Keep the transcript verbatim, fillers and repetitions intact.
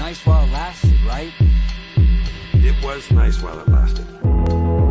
nice while it lasted, right? It was nice while it lasted.